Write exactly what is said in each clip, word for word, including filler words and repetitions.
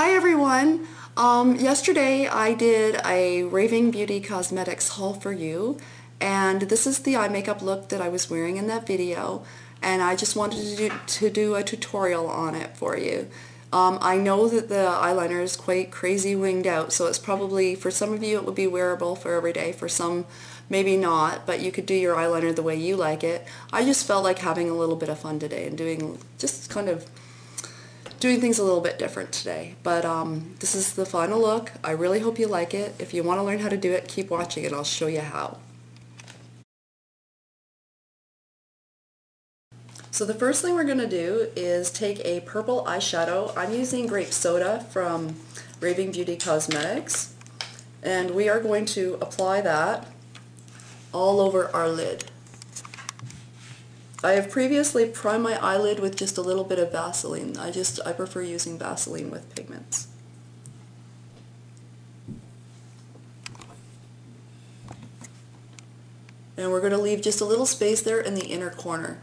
Hi everyone! Um, yesterday I did a Raving Beauty Cosmetics haul for you, and this is the eye makeup look that I was wearing in that video, and I just wanted to do, to do a tutorial on it for you. Um, I know that the eyeliner is quite crazy winged out, so it's probably, for some of you it would be wearable for every day, for some maybe not, but you could do your eyeliner the way you like it. I just felt like having a little bit of fun today and doing just kind of doing things a little bit different today, but um, this is the final look. I really hope you like it. If you want to learn how to do it, keep watching and I'll show you how. So the first thing we're going to do is take a purple eyeshadow. I'm using Grape Soda from Raving Beauty Cosmetics, and we are going to apply that all over our lid. I have previously primed my eyelid with just a little bit of Vaseline. I just, I prefer using Vaseline with pigments. And we're going to leave just a little space there in the inner corner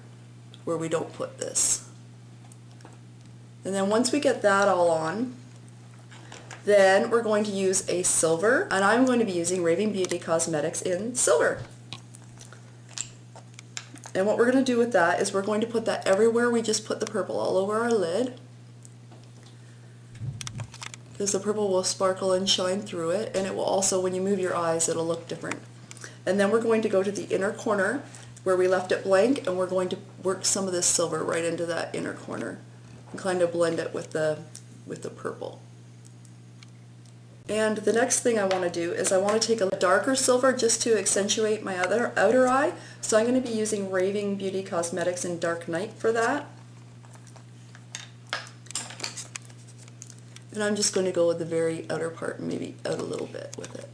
where we don't put this. And then once we get that all on, then we're going to use a silver, and I'm going to be using Raving Beauty Cosmetics in silver. And what we're going to do with that is we're going to put that everywhere we just put the purple, all over our lid, because the purple will sparkle and shine through it, and it will also, when you move your eyes, it'll look different. And then we're going to go to the inner corner where we left it blank, and we're going to work some of this silver right into that inner corner and kind of blend it with the with the purple. And the next thing I want to do is I want to take a darker silver just to accentuate my other outer eye. So I'm going to be using Raving Beauty Cosmetics in Dark Night for that. And I'm just going to go with the very outer part and maybe out a little bit with it.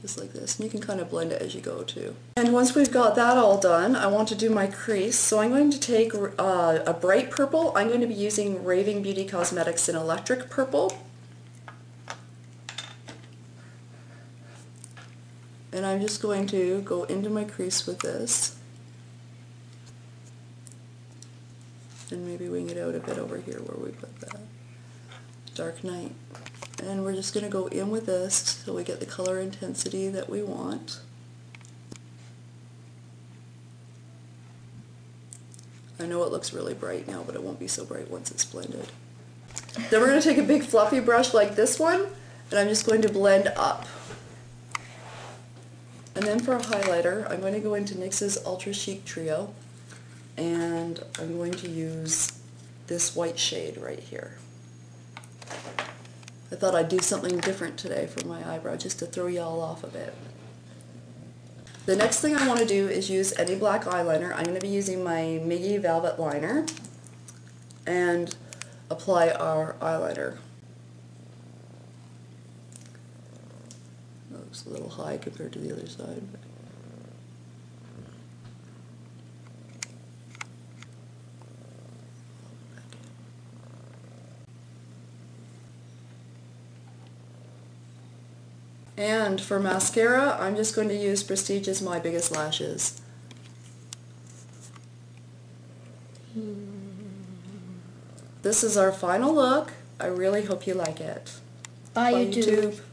Just like this. And you can kind of blend it as you go too. And once we've got that all done, I want to do my crease. So I'm going to take uh, a bright purple. I'm going to be using Raving Beauty Cosmetics in Electric Purple. And I'm just going to go into my crease with this. And maybe wing it out a bit over here where we put that Dark Night. And we're just going to go in with this till we get the color intensity that we want. I know it looks really bright now, but it won't be so bright once it's blended. Then we're going to take a big fluffy brush like this one, and I'm just going to blend up. And then for a highlighter, I'm going to go into N Y X's Ultra Chic Trio, and I'm going to use this white shade right here. I thought I'd do something different today for my eyebrow, just to throw y'all off a bit. The next thing I want to do is use any black eyeliner. I'm going to be using my MIGI Velvet Liner and apply our eyeliner. That looks a little high compared to the other side. But and for mascara, I'm just going to use Prestige's My Biggest Lashes. This is our final look. I really hope you like it. Bye, Bye YouTube. YouTube.